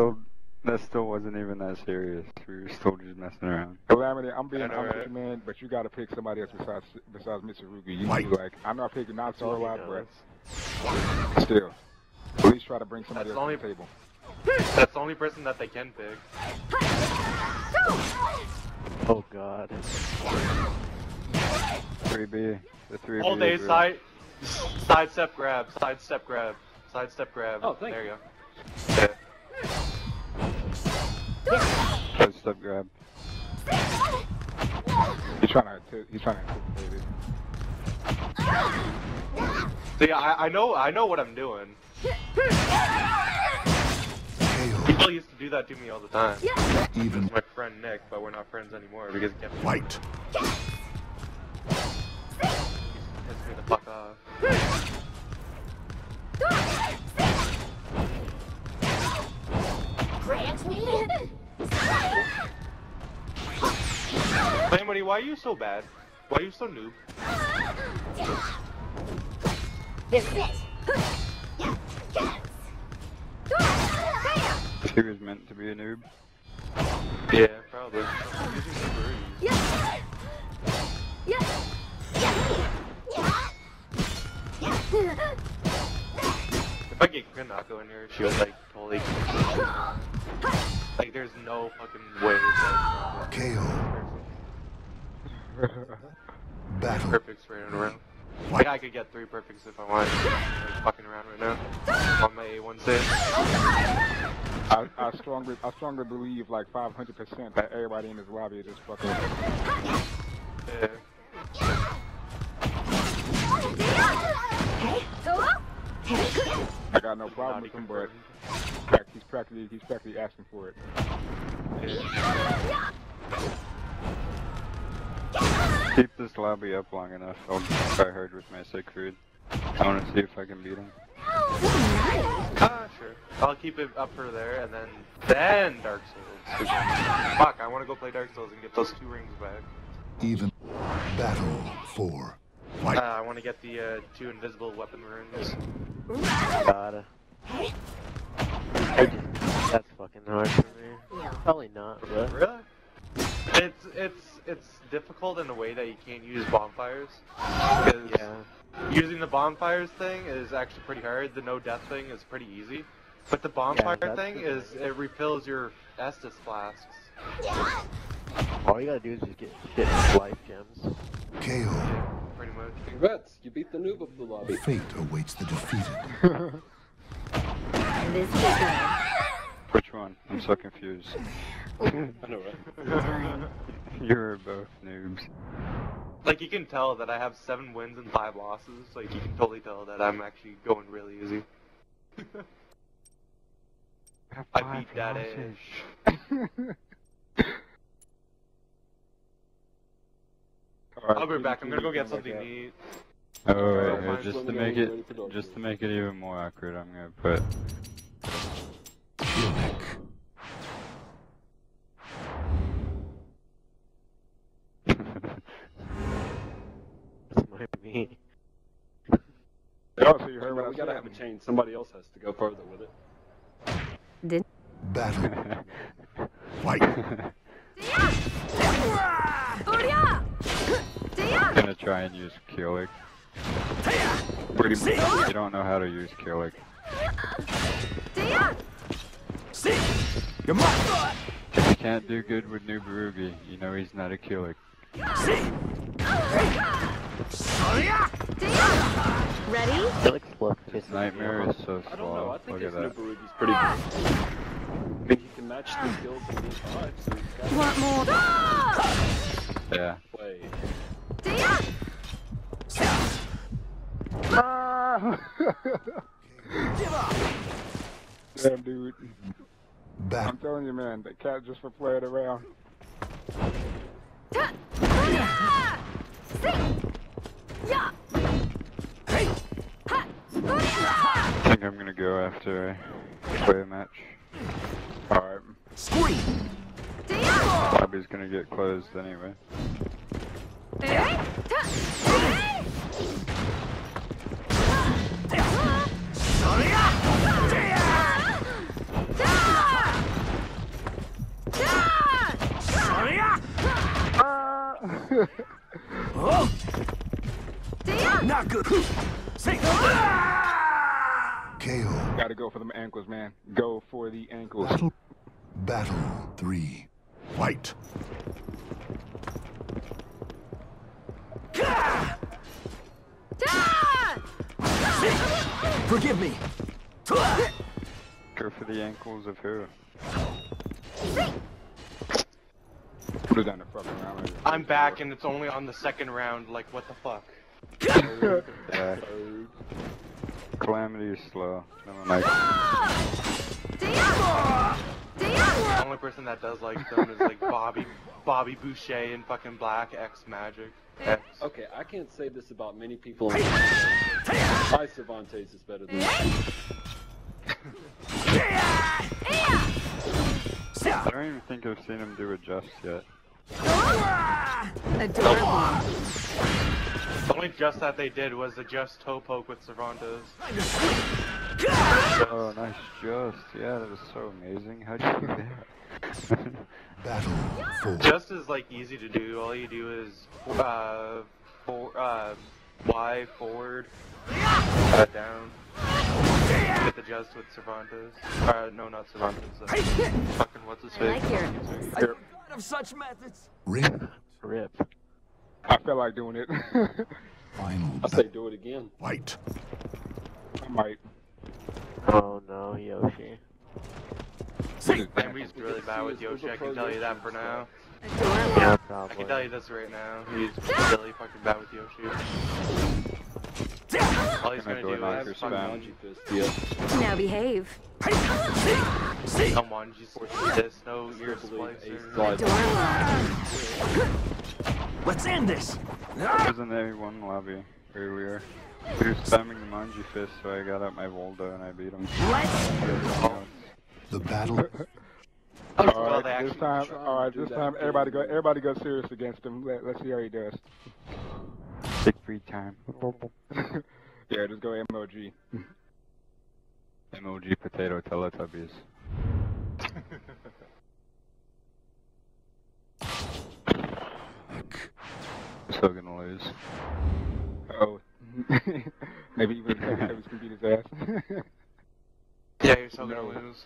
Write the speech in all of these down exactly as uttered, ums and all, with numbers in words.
still, that still wasn't even that serious. We were still just messing around. Calamity, I'm being honest, right, man, but you gotta pick somebody else besides besides Mitsurugi. You like, like I'm not picking Natsar or Labras. Still, please try to bring somebody That's else only, to the table. That's the only person that they can pick. Oh God. three B. The three B. All day side, side step grab, side step grab, side step grab. Oh, thank there you. you go. Side step grab. He's trying to. He's trying to. Baby. So yeah, I, I know. I know what I'm doing. People used to do that to me all the time. Even it's my friend Nick, but we're not friends anymore because he can't fight. Fuck off. Hey, buddy, why are you so bad? Why are you so noob? This is it. She was meant to be a noob. Yeah, probably. Yeah. Yeah. If I get Granako in here, she'll like totally. Like, there's no fucking way. K O. Battle. Perfects right around. Like, I could get three perfects if I want. I'm fucking around right now. On my A one save. I, I strongly, I strongly believe like five hundred percent that everybody in this lobby is just fucking. Yeah. I got no problem with him, but he's practically he's practically asking for it. Yeah. Keep this lobby up long enough. I'll try hard with my Siegfried. I want to see if I can beat him. Ah, sure. I'll keep it up for there, and then then Dark Souls. Fuck! I want to go play Dark Souls and get those two rings back. Even battle four. Uh, I want to get the uh, two invisible weapon runes. God. That's fucking hard for me. Probably not, but... Really? It's, it's, it's difficult in a way that you can't use bonfires. Because yeah. Using the bonfires thing is actually pretty hard. The no-death thing is pretty easy. But the bonfire yeah, thing the... is, it refills your Estus flasks. Yeah. All you gotta do is just get, get life gems. K O. Pretty much. Congrats, you beat the noob of the lobby. Fate awaits the defeated. Which one? I'm so confused. I know, right? You're both noobs. Like, you can tell that I have seven wins and five losses. Like, you can totally tell that I'm actually going really easy. I beat that ish. Right, I'll be back. I'm gonna go get something to eat. Oh, right, right. just to make it, just to make it even more accurate, I'm gonna put. Kilik. This might be. Oh, so you heard what I was saying. We gotta have a change. Somebody else has to go further with it. Did. Battle. Fight. I'm gonna try and use Kilik. Pretty much, you don't know how to use Kilik. If you can't do good with Mitsurugi, you know he's not a Kilik. Ready? Kilik's fluff. His nightmare is so slow. I don't know, I think his Mitsurugi's pretty good. I mean, he can match the skills of these five, so he's got... Want more? Yeah. Wait. Damn, dude. I'm telling you, man, that cat just for playing around. I think I'm gonna go after I play a match. Alright. Squeeze! Bobby's gonna get closed anyway. Oh. Damn. Not good. Ah. K O. Gotta go for them ankles, man. Go for the ankles. Battle, battle three. Fight. Ah. Forgive me. Go for the ankles of her. Put it down the fucking round. I'm back and it's only on the second round, like what the fuck? uh, Calamity is slow. Never mind. The only person that does like them is like Bobby Bobby Boucher and fucking Black X Magic. X. Okay, I can't say this about many people. My Cervantes is better than me. I don't even think I've seen him do it just yet. Adorable. The only just that they did was a just toe poke with Cervantes. Oh, nice just. Yeah, that was so amazing. How'd you do that? Battle four. Just is like easy to do. All you do is uh, for, uh, Y forward, uh, down. Get the just with Cervantes. Uh, no, not Cervantes. Uh, fucking what's his face? I like of such methods. Rip. Rip. I feel like doing it. Final. I say do it again. Fight. I might. Oh no, Yoshi. Memory's really bad with Yoshi. I can tell you that for now. Yeah, probably. I can tell you this right now. He's really fucking bad with Yoshi. All he's gonna, gonna do is fucking Wanji fist. Yeah. Now behave. Come Wanji force this. No ear splicer. Let's end this. Wasn't there one lobby earlier? We were spamming the Wanji fist, so I got out my Voldo and I beat him. What? The battle. Alright, well, this time, alright, this time, everybody go, everybody go serious against him. Let, let's see how he does. Siegfried time. Yeah, just go M O G. M O G potato Teletubbies. Still gonna lose. Oh. Maybe even the Teletubbies can beat his ass. Yeah, you're still gonna lose.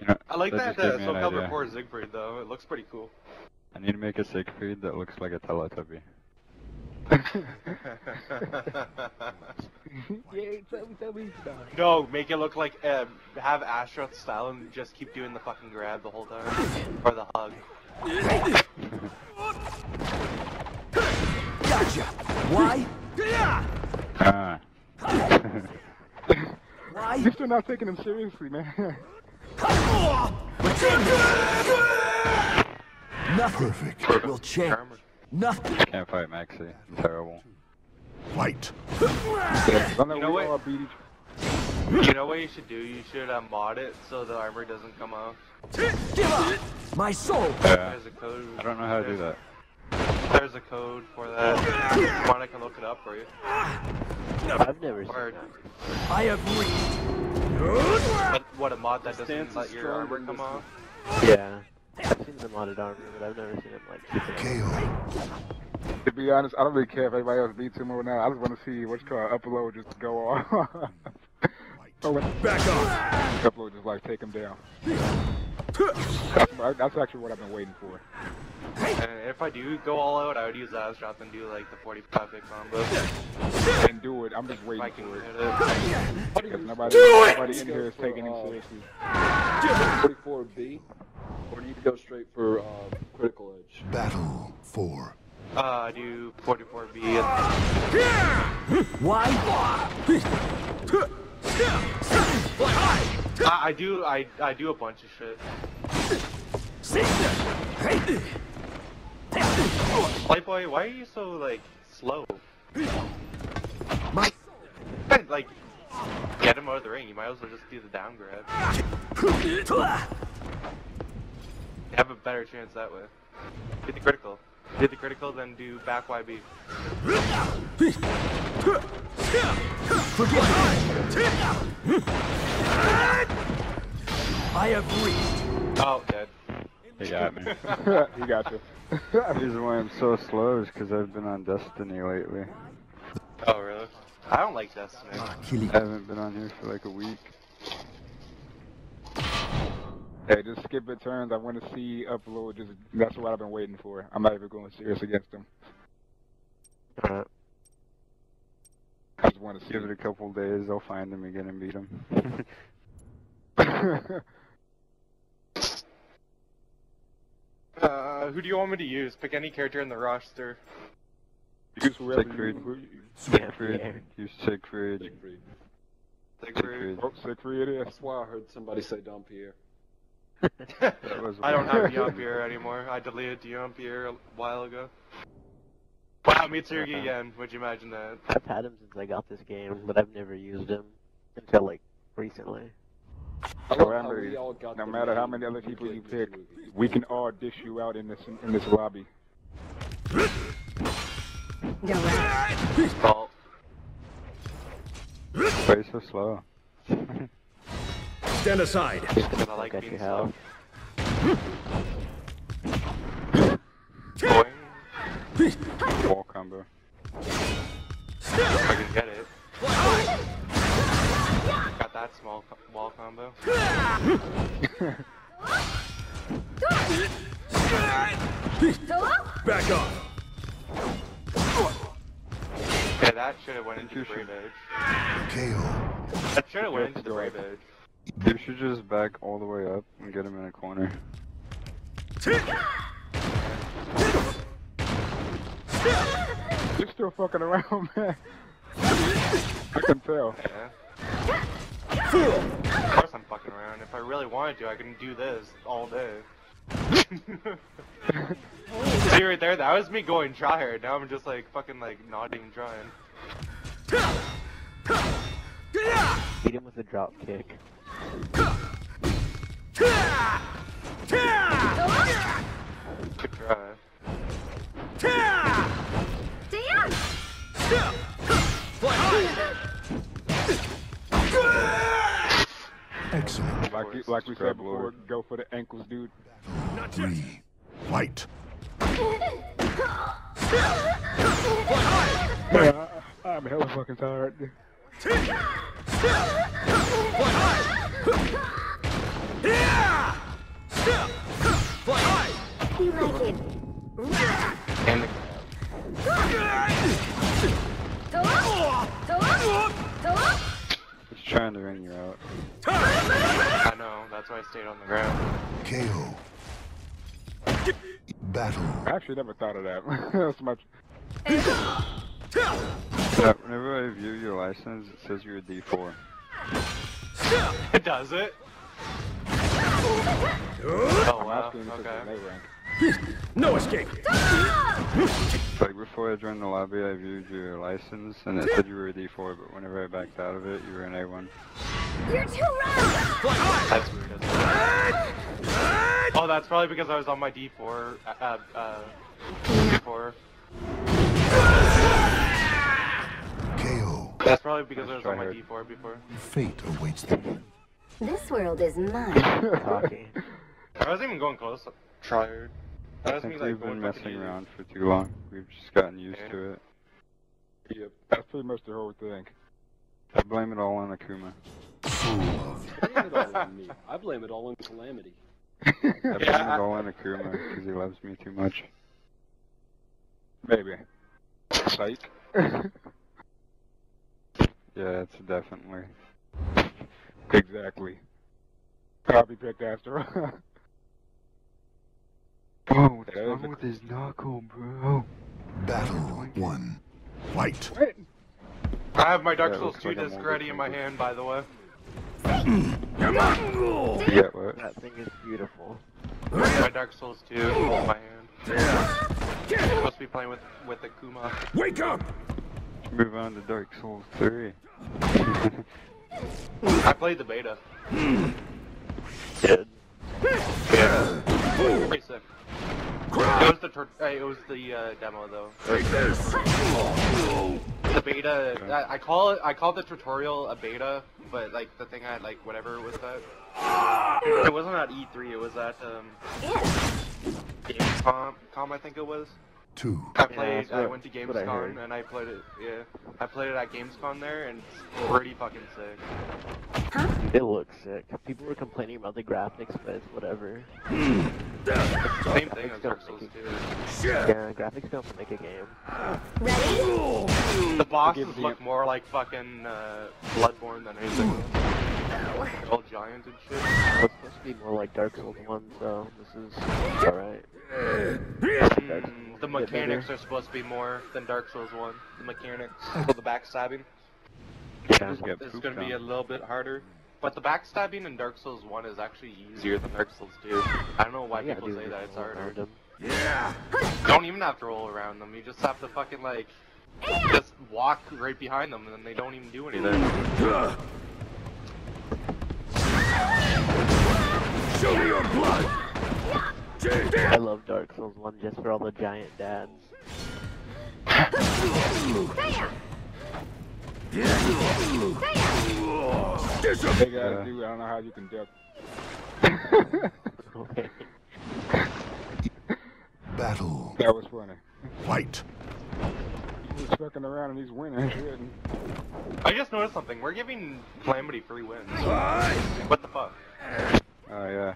You know, I like that, that uh, SoCal reports Siegfried though. It looks pretty cool. I need to make a Siegfried that looks like a Teletubby. Yay, tubby, tubby, no, make it look like uh, have Astroth style and just keep doing the fucking grab the whole time. Or the hug. Gotcha! Why? Ah. Why? You're still not taking him seriously, man. Nothing perfect will change. Nothing. Can't fight Maxi. Terrible. Fight. You know what? You know what you should do? You should uh, mod it so the armor doesn't come off. Give up my soul. Yeah. There's a code. I don't know how to do that. There's a code for that. Come on, I can look it up for you. I've never seen that. I have reached. What, a mod that doesn't let your armor come off? Yeah. I've seen the modded armor, but I've never seen it like K O. To be honest, I don't really care if anybody else beats him or not. I just want to see what's called upload just go off. Oh, back off! Upload just like take him down. That's, that's actually what I've been waiting for. And if I do go all out, I would use Astroth and do like the forty-five hit combo. And do it. I'm just waiting for it. it. Because nobody, do nobody it! in here is for, taking uh, it seriously. forty-four B. Or do you go straight for uh, critical edge? Battle four. Uh, I do forty-four B. And... Why? I, I do. I I do a bunch of shit. Light boy, why are you so like slow? My... Like, get him out of the ring. You might as well just do the down grab. You have a better chance that way. Hit the critical. Hit the critical, then do back Y B. I have reached. Oh, dead. He got me. He got you. The reason why I'm so slow is because I've been on Destiny lately. Oh, really? I don't like Destiny. I haven't been on here for like a week. Hey, just skip it turns. I want to see upload. Just, that's what I've been waiting for. I'm not even going serious against him. Alright. I just want to give it a couple days. I'll find him again and beat him. Uh, who do you want me to use? Pick any character in the roster. Use whoever Siegfried. You, who, Siegfried. Yeah. Use Siegfried. Siegfried. Siegfried. Oh, Siegfried it is. That's why I heard somebody say Dampierre. That was I don't have Dampierre anymore. I deleted Dampierre a while ago. Wow, Mitsurugi again. Would you imagine that? I've had him since I got this game, but I've never used him until like recently. Remember, no matter how many other people you pick, we can all dish you out in this in this lobby. Oh. Why are you so slow? Stand aside. I like I being slow. Wall combo. I can get it. Got that small co wall combo. Back off. Yeah, that should have went into the brave edge. K O. That should have went into the brave edge. You should just back all the way up and get him in a corner. You're still fucking around, man. I can tell. Yeah. Of course I'm fucking around. If I really wanted to, I can do this all day. See right there, that was me going try hard. Now I'm just like fucking like not even trying. Beat him with a drop kick. Good try. Excellent. Like, you, like we said before, go for the ankles, dude. Three, fight. Yeah, I, I'm hella fucking tired. And the it's trying to ring you out. I know, that's why I stayed on the ground. K O. Battle. I actually never thought of that. That's much. Yeah, whenever I view your license, it says you're a D four. It does it? Oh, wow. Okay. No escape! Like before I joined the lobby, I viewed your license and it said you were a D four, but whenever I backed out of it, you were an A one. You're too rough! That's weird, isn't it? Oh, that's probably because I was on my D four. Uh, uh, D four. K O. That's probably because I was on my D four before. Fate awaits them. This world is mine. Okay. I wasn't even going close. Tired. I, I think mean, like, we've been messing around for too long. We've just gotten used yeah. to it. Yep, that's pretty much the whole thing. I blame it all on Akuma. I blame it all on me. I blame it all on Calamity. I blame yeah. it all on Akuma because he loves me too much. Maybe. Psych. Yeah, it's definitely. Exactly. Copy picked after all. Oh, what's wrong with his knuckle, bro? Battle one. Fight. I have my Dark yeah, Souls two like disc ready in my hand, by the way. Come on! Yeah, what? That thing is beautiful. My Dark Souls two in my hand. I'm supposed to be playing with, with Akuma. Wake up! Move on to Dark Souls three. I played the beta. Dead. Yeah. Pretty sick. It was the, tur uh, it was the uh, demo though. Like this. the beta. Okay. I, I call it. I call the tutorial a beta, but like the thing I like, whatever was that. It wasn't at E three. It was at um. Gamescom, I think it was. Two. I played. Yeah, I went to Gamescom and I played it. Yeah, I played it at Gamescom there, and it's pretty fucking sick. Huh? It looks sick. People were complaining about the graphics, but it's whatever. Mm. Same thing as Dark Souls two. Yeah, graphics don't make a game. Ready? The bosses look more like fucking uh, Bloodborne than anything else. All giants and shit. It's supposed to be more like Dark Souls one, so this is alright. Mm, the mechanics are supposed to be more than Dark Souls one. The mechanics for the backstabbing. Yeah, it's, it's gonna down. be a little bit harder. But the backstabbing in Dark Souls one is actually easier than Dark Souls two. I don't know why yeah, people dude, say that it's harder. Yeah! Don't even have to roll around them, you just have to fucking like... just walk right behind them and then they don't even do anything. Show me your blood! I love Dark Souls one just for all the giant dads. They gotta do, I don't know how you can duck. Battle. That was funny. Fight. He was fucking around and he's winning. I just noticed something. We're giving Calamity free wins. What the fuck? Oh yeah.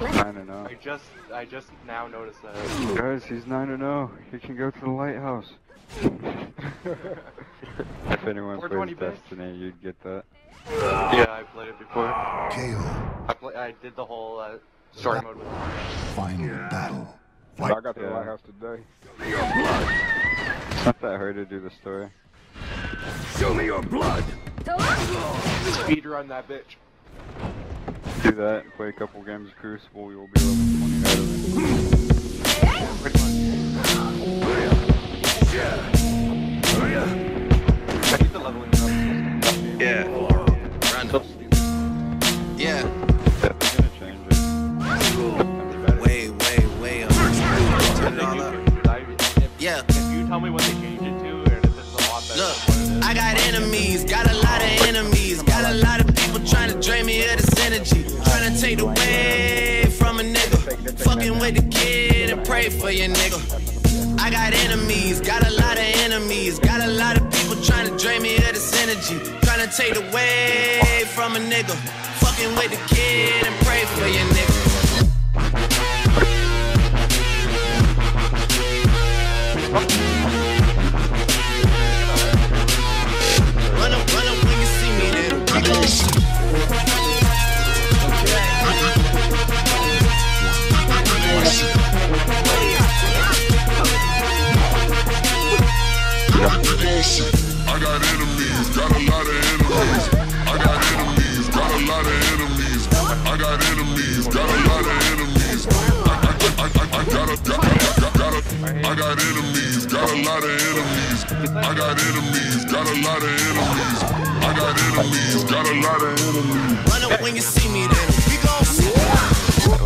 nine and oh. I just, I just now noticed that. Guys, he's nine and oh. He can go to the lighthouse. If anyone plays Destiny, you'd get that. Yeah, I played it before. K O. I play, I did the whole uh, story mode with it. Final yeah. battle. Fight. I got to the lighthouse today. Show me your blood. It's not that hard to do the story. Show me your blood. Speedrun that bitch. Do that. Play a couple games of Crucible. You'll be level twenty out of it. Yeah. Oh, yeah. I think the leveling up is yeah. Random. Yeah. Yeah. Way, way, way up. Turn it all up. Yeah. If you tell me what they change it to, and if it's a lot better. Look, I got enemies, got a lot of enemies, got a lot of people trying to drain me of this energy, trying to take away from a nigga, fucking with the kid and pray for your nigga. I got enemies, got a lot of enemies, got a lot of people trying to drain me of this energy, trying to take away from a nigga, fucking with the kid and pray for your nigga. Run up, run up when you see me, nigga. Okay. I got enemies, got a lot of enemies. I got enemies, got a lot of enemies. I got enemies, got a lot of enemies. I got a, got a, got a, I got enemies, got a lot of enemies. I got enemies, got a lot of enemies. I got enemies, got a lot of enemies. Run up when you see me, then we gon' see. Run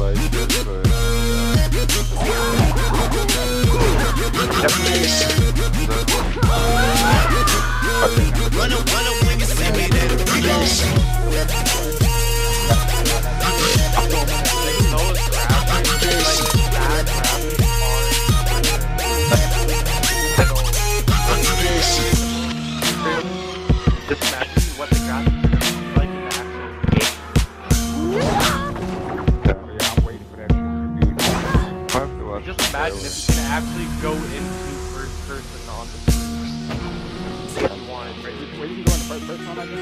up, run up when you see me, then we gon' see. Just imagine what the graphics like in the actual game. Yeah, I'm waiting for that shit to be done. Just imagine if you can actually go into person on the if you want. Where did you go in the first person on that game?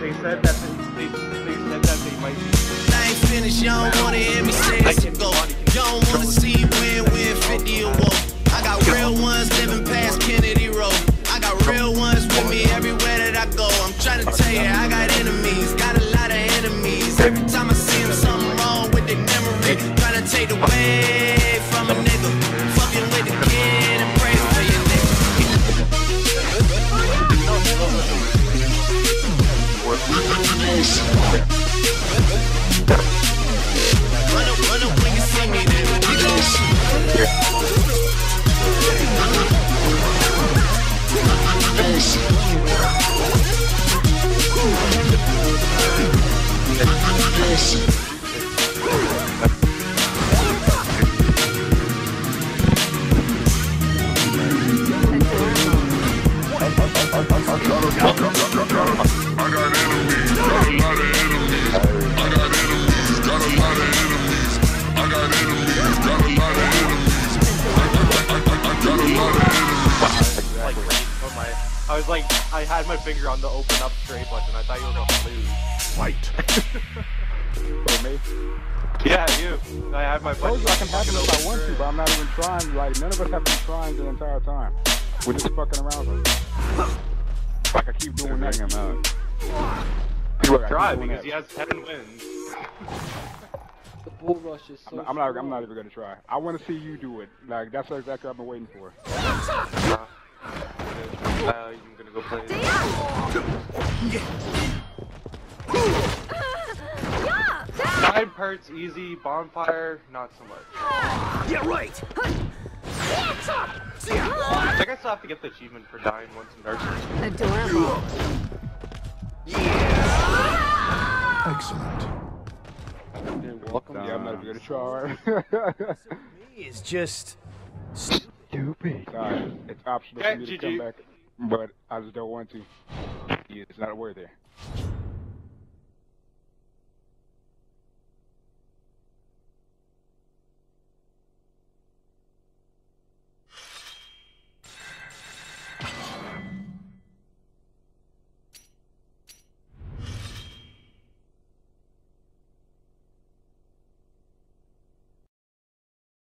They said that they, they, they said that they might be. I ain't finished, y'all don't wanna hear me say this and go. Y'all don't wanna see win, win fifty or walk. I got real ones living past Kennedy Road. I got real ones with me everywhere that I go. I'm trying to tell you, I got enemies, got a lot of enemies. Every time I see them, something wrong with their memory. Trying to take away from a nigga, fucking with the kid. Run up, run up when you see me, then we gon' see. this. I was like, I had my finger on the open up tray button. I thought you were gonna lose. Fight. For me? Yeah, you. I had my button. I can happen if I want to, but I'm not even trying. Like, none of us have been trying the entire time. We're just fucking around. Like, I keep doing that. I'm out. People try because he has ten wins. The bull rush is so. I'm not. I'm not even gonna try. I want to see you do it. Like, that's exactly what I've been waiting for. Uh, Uh, I'm gonna go play. Side parts easy, bonfire not so much. Yeah, right. I think I still have to get the achievement for dying once in Dark Souls. Adorable. Yeah. Excellent. You're welcome. Yeah, I'm not gonna try. It's just stupid. Sorry, it's optional for me to come back. But I just don't want to. It's not worth it.